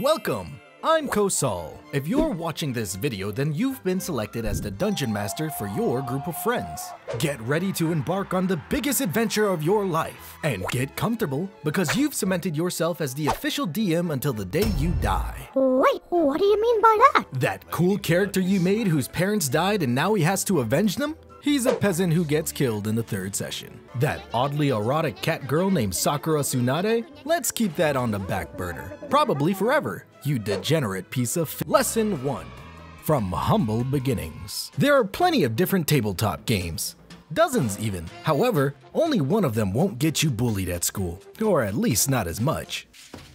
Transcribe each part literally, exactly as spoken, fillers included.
Welcome! I'm Kosol. If you're watching this video, then you've been selected as the Dungeon Master for your group of friends. Get ready to embark on the biggest adventure of your life. And get comfortable, because you've cemented yourself as the official D M until the day you die. Wait, what do you mean by that? That cool character you made whose parents died and now he has to avenge them? He's a peasant who gets killed in the third session. That oddly erotic cat girl named Sakura Tsunade? Let's keep that on the back burner. Probably forever, you degenerate piece of f- Lesson one. From humble beginnings. There are plenty of different tabletop games. Dozens even. However, only one of them won't get you bullied at school. Or at least not as much.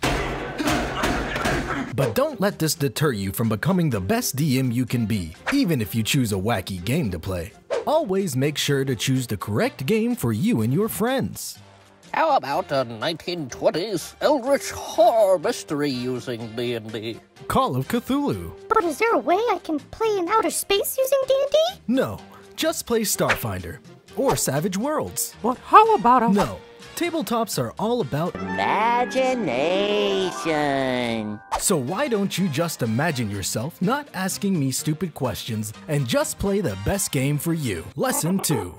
But don't let this deter you from becoming the best D M you can be, even if you choose a wacky game to play. Always make sure to choose the correct game for you and your friends. How about a nineteen twenties Eldritch Horror Mystery using D and D? Call of Cthulhu. But is there a way I can play in outer space using D and D? No, just play Starfinder or Savage Worlds. But how about a... No, tabletops are all about... imagination. So why don't you just imagine yourself not asking me stupid questions and just play the best game for you? Lesson two.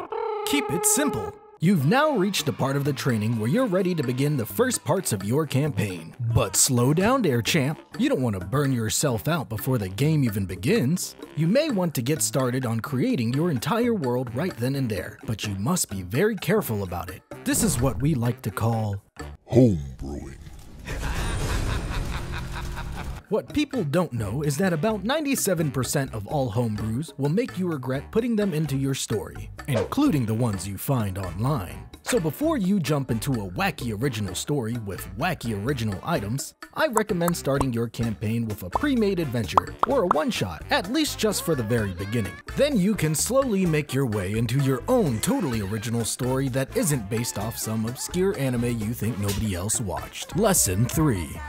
Keep it simple. You've now reached the part of the training where you're ready to begin the first parts of your campaign. But slow down there, champ. You don't want to burn yourself out before the game even begins. You may want to get started on creating your entire world right then and there, but you must be very careful about it. This is what we like to call homebrewing. What people don't know is that about ninety-seven percent of all homebrews will make you regret putting them into your story, including the ones you find online. So before you jump into a wacky original story with wacky original items, I recommend starting your campaign with a pre-made adventure or a one-shot, at least just for the very beginning. Then you can slowly make your way into your own totally original story that isn't based off some obscure anime you think nobody else watched. Lesson three.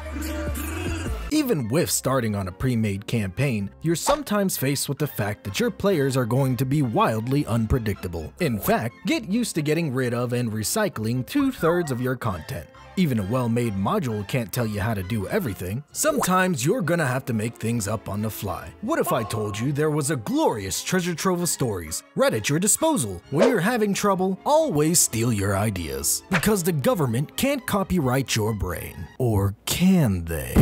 Even with starting on a pre-made campaign, you're sometimes faced with the fact that your players are going to be wildly unpredictable. In fact, get used to getting rid of and recycling two-thirds of your content. Even a well-made module can't tell you how to do everything. Sometimes you're gonna have to make things up on the fly. What if I told you there was a glorious treasure trove of stories right at your disposal? When you're having trouble, always steal your ideas. Because the government can't copyright your brain. Or can they?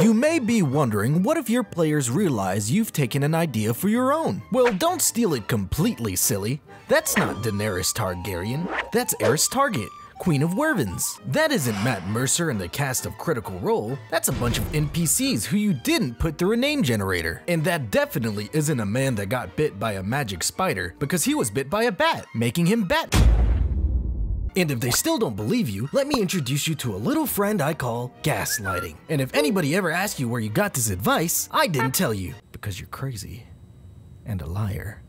You may be wondering, what if your players realize you've taken an idea for your own? Well, don't steal it completely, silly. That's not Daenerys Targaryen. That's Eris Target, Queen of Wervens. That isn't Matt Mercer and the cast of Critical Role. That's a bunch of N P Cs who you didn't put through a name generator. And that definitely isn't a man that got bit by a magic spider because he was bit by a bat, making him bat. And if they still don't believe you, let me introduce you to a little friend I call gaslighting. And if anybody ever asks you where you got this advice, I didn't tell you. Because you're crazy and a liar,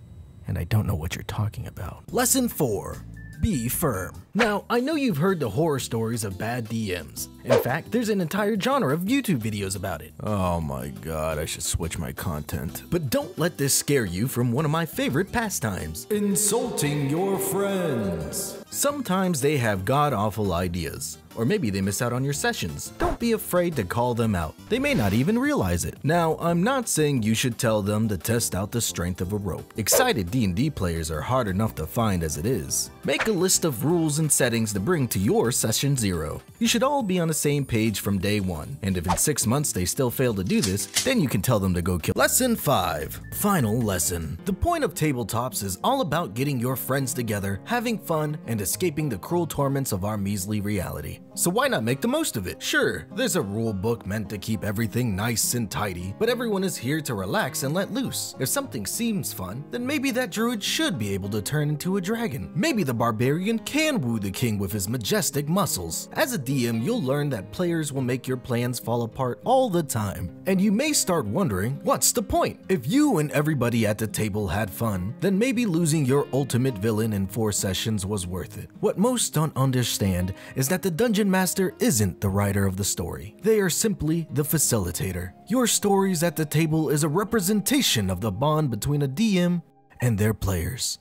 and I don't know what you're talking about. Lesson four. Be firm. Now, I know you've heard the horror stories of bad D Ms. In fact, there's an entire genre of YouTube videos about it. Oh my god, I should switch my content. But don't let this scare you from one of my favorite pastimes. Insulting your friends. Sometimes they have god-awful ideas. Or maybe they miss out on your sessions. Don't be afraid to call them out. They may not even realize it. Now, I'm not saying you should tell them to test out the strength of a rope. Excited D and D players are hard enough to find as it is. Make a list of rules and settings to bring to your session zero. You should all be on the same page from day one. And if in six months they still fail to do this, then you can tell them to go kill. Lesson five. Final lesson. The point of tabletops is all about getting your friends together, having fun, and escaping the cruel torments of our measly reality. So why not make the most of it? Sure, there's a rule book meant to keep everything nice and tidy, but everyone is here to relax and let loose. If something seems fun, then maybe that druid should be able to turn into a dragon. Maybe the barbarian can woo the king with his majestic muscles. As a D M, you'll learn that players will make your plans fall apart all the time. And you may start wondering, what's the point? If you and everybody at the table had fun, then maybe losing your ultimate villain in four sessions was worth it. What most don't understand is that the Dungeon Master isn't the writer of the story. They are simply the facilitator. Your stories at the table is a representation of the bond between a D M and their players.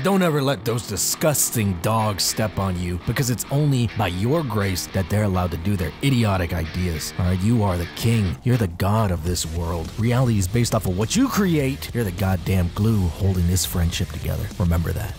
But don't ever let those disgusting dogs step on you, because it's only by your grace that they're allowed to do their idiotic ideas. All right, you are the king. You're the god of this world. Reality is based off of what you create. You're the goddamn glue holding this friendship together. Remember that.